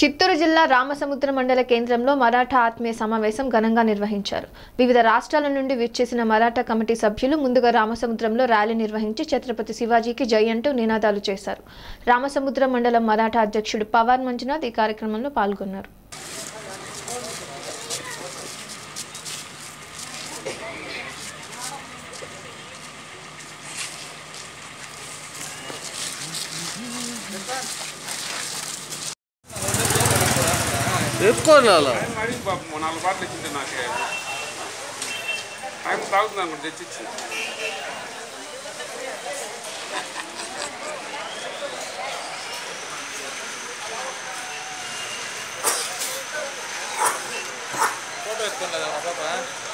చిత్తూరు జిల్లా రామసముద్ర మండల కేంద్రంలో మరాఠా ఆత్మీయ సమావేశం ఘనంగా నిర్వహించారు. వివిధ రాష్ట్రాల నుండి విచ్చేసిన మరాఠా కమిటీ సభ్యులు ముందుగా రామసముద్రంలో ర్యాలీ నిర్వహించి ఛత్రపతి శివాజీకి జై అంటూ నినాదాలు చేశారు. రామసముద్ర మండలం మరాఠా అధ్యక్షుడు పవార్ మంజునాథ్ ఈ కార్యక్రమంలో పాల్గొన్నారు. నాలుగు బాటలు ఇచ్చింటే నాకు ఆయన తాగుతున్నాను కూడా తెచ్చి ఫోటో ఎత్తుకోలేదు పాప